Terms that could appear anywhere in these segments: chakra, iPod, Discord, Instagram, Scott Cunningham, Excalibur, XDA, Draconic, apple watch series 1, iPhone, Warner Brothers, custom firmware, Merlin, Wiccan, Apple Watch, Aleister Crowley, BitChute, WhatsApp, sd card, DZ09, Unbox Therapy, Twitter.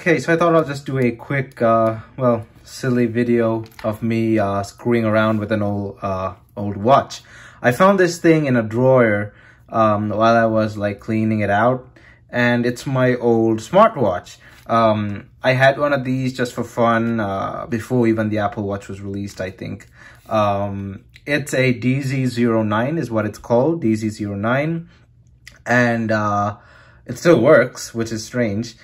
Okay, so I thought I'll just do a quick, well, silly video of me screwing around with an old watch. I found this thing in a drawer while I was like cleaning it out, and it's my old smartwatch. I had one of these just for fun before even the Apple Watch was released, I think. It's a DZ09 is what it's called, DZ09, and it still works, which is strange.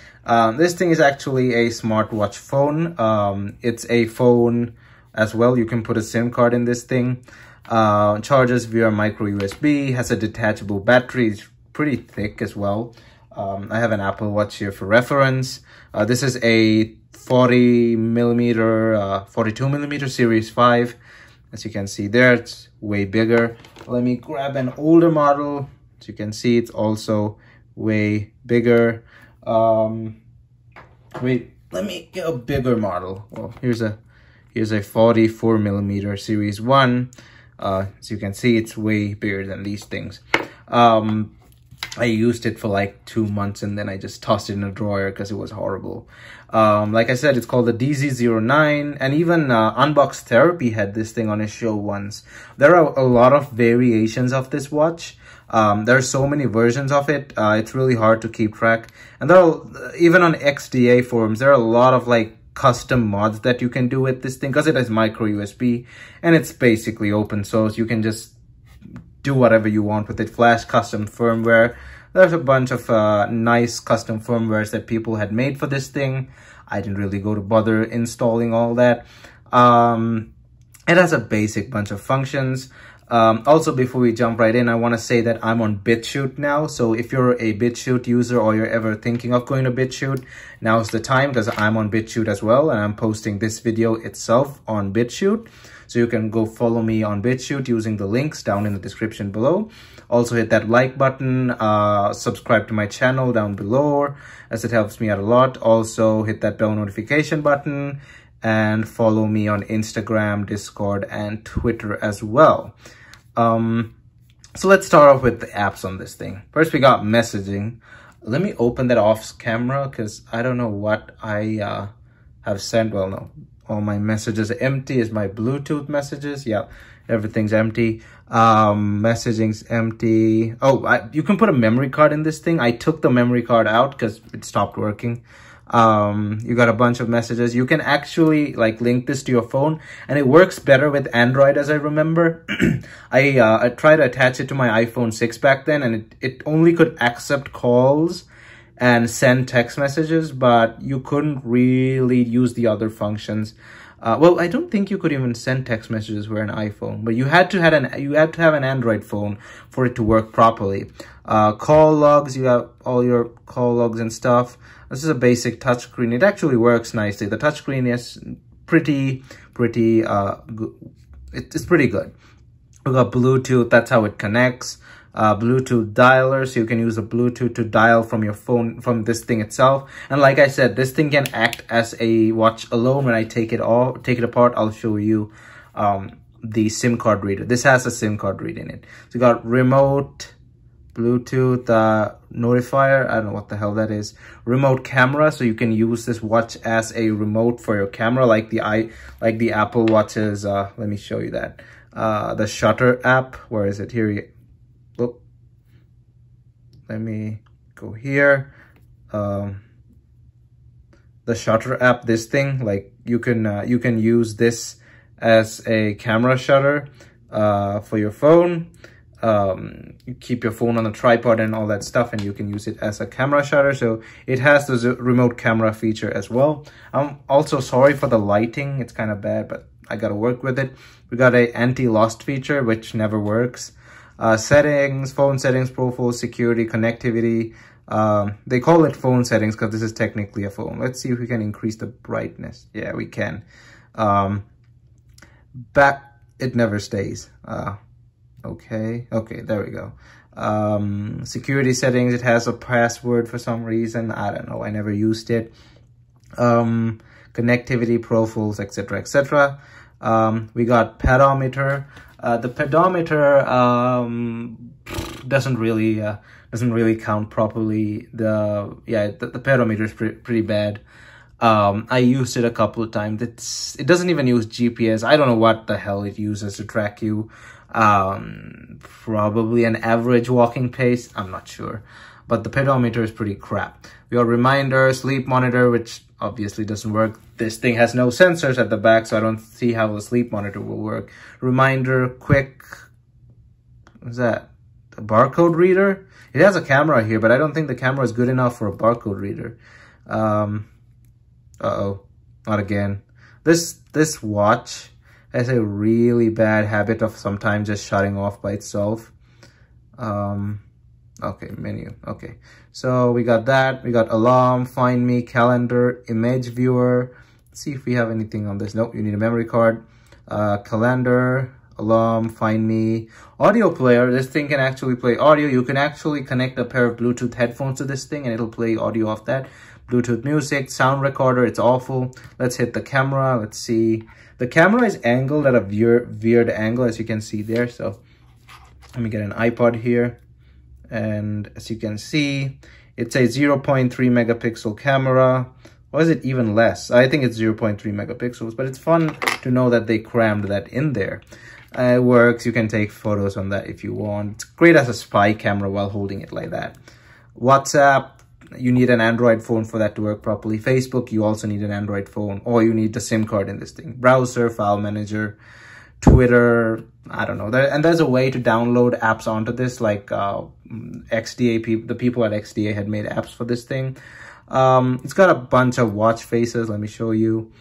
This thing is actually a smartwatch phone. It's a phone as well. You can put a SIM card in this thing. Charges via micro USB, has a detachable battery. It's pretty thick as well. I have an Apple Watch here for reference. This is a 42 millimeter Series 5. As you can see there, it's way bigger. Let me grab an older model. As you can see, it's also way bigger. Wait, let me get a bigger model. Well, here's a 44 millimeter Series 1. As you can see, it's way bigger than these things. I used it for like 2 months and then I just tossed it in a drawer because it was horrible. Like I said, it's called the DZ09, and even Unbox Therapy had this thing on his show once. There are a lot of variations of this watch. There are so many versions of it. It's really hard to keep track. And there are, even on XDA forums, there are a lot of like custom mods that you can do with this thing because it has micro USB and it's basically open source. You can just do whatever you want with it. Flash custom firmware. There's a bunch of nice custom firmwares that people had made for this thing. I didn't really go to bother installing all that. It has a basic bunch of functions. Also, before we jump right in, I want to say that I'm on BitChute now. So if you're a BitChute user or you're ever thinking of going to BitChute, now's the time because I'm on BitChute as well. And I'm posting this video itself on BitChute. So you can go follow me on BitChute using the links down in the description below. Also hit that like button, subscribe to my channel down below as it helps me out a lot. Also hit that bell notification button. And follow me on Instagram, Discord, and Twitter as well. So let's start off with the apps on this thing. First, we got messaging. Let me open that off camera because I don't know what I have sent. Well, no, all my messages are empty. Is my Bluetooth messages? Yeah, everything's empty. Messaging's empty. Oh, you can put a memory card in this thing. I took the memory card out because it stopped working. You got a bunch of messages. You can actually like link this to your phone, and it works better with Android, as I remember. I tried to attach it to my iPhone 6 back then, and it only could accept calls and send text messages, but you couldn't really use the other functions. Well, I don't think you could even send text messages with an iPhone, but you had to have an Android phone for it to work properly. Call logs, you have all your call logs and stuff. This is a basic touchscreen. It actually works nicely. The touchscreen is it's pretty good. We got Bluetooth. That's how it connects. Bluetooth dialer, so you can use a Bluetooth to dial from your phone, from this thing itself. And like I said, this thing can act as a watch alone. When I take it apart, I'll show you the SIM card reader. This has a SIM card reader in it. So you got remote, Bluetooth notifier, I don't know what the hell that is. Remote camera, so you can use this watch as a remote for your camera, like the Apple Watch's. Let me show you that. The Shutter app, where is it? Here you go. Let me go here. The Shutter app, this thing, like you can use this as a camera shutter for your phone. You keep your phone on a tripod and all that stuff, and you can use it as a camera shutter. So it has this remote camera feature as well. I'm also sorry for the lighting. It's kind of bad, but I got to work with it. We got a anti-lost feature, which never works. Settings, phone settings, profile, security, connectivity. They call it phone settings because this is technically a phone. Let's see if we can increase the brightness. Yeah, we can. It never stays. Okay, there we go. Security settings, it has a password for some reason. I don't know, I never used it. Connectivity, profiles, etc., etc. We got pedometer. The pedometer doesn't really count properly. The pedometer is pretty bad. I used it a couple of times. It doesn't even use GPS. I don't know what the hell it uses to track you. Probably an average walking pace. I'm not sure. But the pedometer is pretty crap. Your reminder, sleep monitor, which obviously doesn't work. This thing has no sensors at the back, so I don't see how the sleep monitor will work. Reminder, quick... What's that? A barcode reader? It has a camera here, but I don't think the camera is good enough for a barcode reader. Uh-oh. Not again. This watch has a really bad habit of sometimes just shutting off by itself. Okay, menu. Okay, so we got that. We got alarm, find me, calendar, image viewer. Let's see if we have anything on this. Nope, you need a memory card. Calendar, alarm, find me. Audio player. This thing can actually play audio. You can actually connect a pair of Bluetooth headphones to this thing and it'll play audio off that. Bluetooth music, sound recorder. It's awful. Let's hit the camera. Let's see. The camera is angled at a weird angle, as you can see there. So let me get an iPod here. And as you can see, it's a 0.3 megapixel camera. Or is it even less? I think it's 0.3 megapixels, but it's fun to know that they crammed that in there. It works. You can take photos on that if you want. It's great as a spy camera while holding it like that. WhatsApp, you need an Android phone for that to work properly. Facebook, you also need an Android phone, or you need the SIM card in this thing. Browser, file manager, Twitter, I don't know. And there's a way to download apps onto this, like XDA, the people at XDA had made apps for this thing. It's got a bunch of watch faces. Let me show you.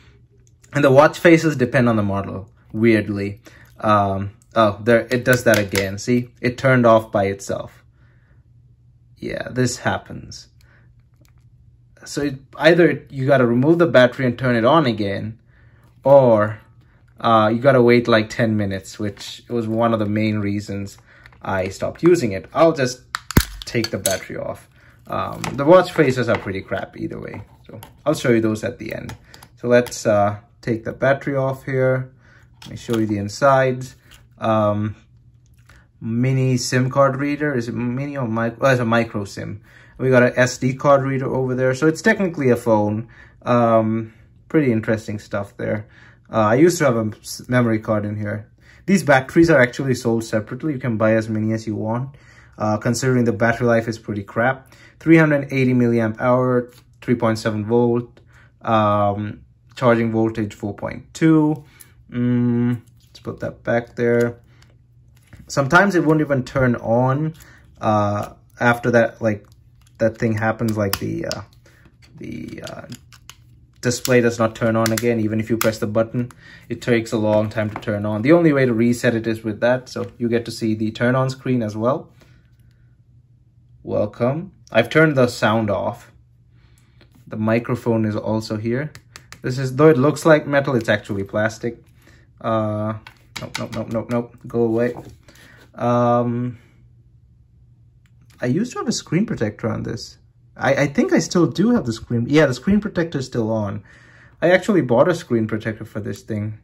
And the watch faces depend on the model, weirdly. Oh, there, it does that again. See, it turned off by itself. Yeah, this happens. So either you got to remove the battery and turn it on again, or... you gotta wait like 10 minutes, which was one of the main reasons I stopped using it. I'll just take the battery off. The watch faces are pretty crap either way, so I'll show you those at the end. So let's take the battery off here. Let me show you the insides. Mini SIM card reader. Is it mini or micro? Well, it's a micro SIM. We got an SD card reader over there, so it's technically a phone. Pretty interesting stuff there. I used to have a memory card in here. These batteries are actually sold separately. You can buy as many as you want, considering the battery life is pretty crap. 380 milliamp hour, 3.7 volt, charging voltage 4.2. Let's put that back there. Sometimes it won't even turn on after that, like that thing happens, like the display does not turn on again. Even if you press the button, it takes a long time to turn on. The only way to reset it is with that, so you get to see the turn on screen as well. Welcome. I've turned the sound off. The microphone is also here. This is, though it looks like metal, it's actually plastic. Nope, nope, nope, nope, nope. Go away. I used to have a screen protector on this. I think I still do have the screen. Yeah, the screen protector is still on. I actually bought a screen protector for this thing,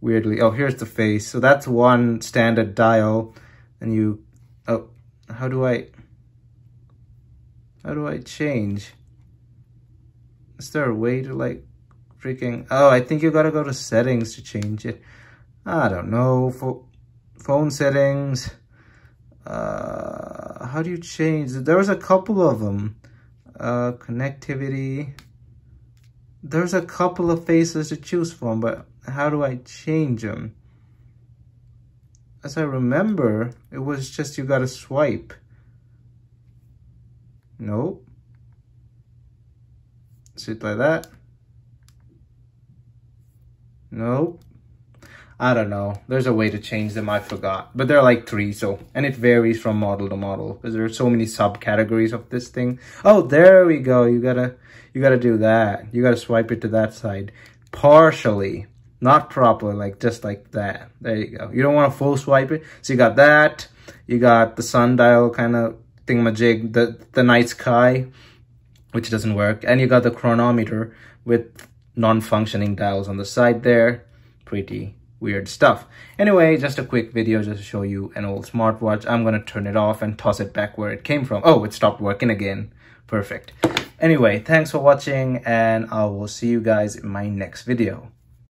weirdly. Oh, here's the face. So that's one standard dial. And you... Oh, How do I change? Is there a way to, like, freaking... Oh, I think you gotta go to settings to change it. I don't know. Phone settings. How do you change? There was a couple of them. Connectivity. There's a couple of faces to choose from, but how do I change them? As I remember, it was just you gotta swipe. Nope. Sit like that. Nope. I don't know. There's a way to change them. I forgot. But there are like three, so... And it varies from model to model, because there are so many subcategories of this thing. Oh, there we go. You gotta do that. You gotta swipe it to that side. Partially. Not properly. Like, just like that. There you go. You don't want to full swipe it. So you got that. You got the sundial kind of thingamajig. The night sky, which doesn't work. And you got the chronometer with non-functioning dials on the side there. Pretty... weird stuff. Anyway, just a quick video just to show you an old smartwatch. I'm gonna turn it off and toss it back where it came from. Oh, it stopped working again. Perfect. Anyway, thanks for watching, and I will see you guys in my next video.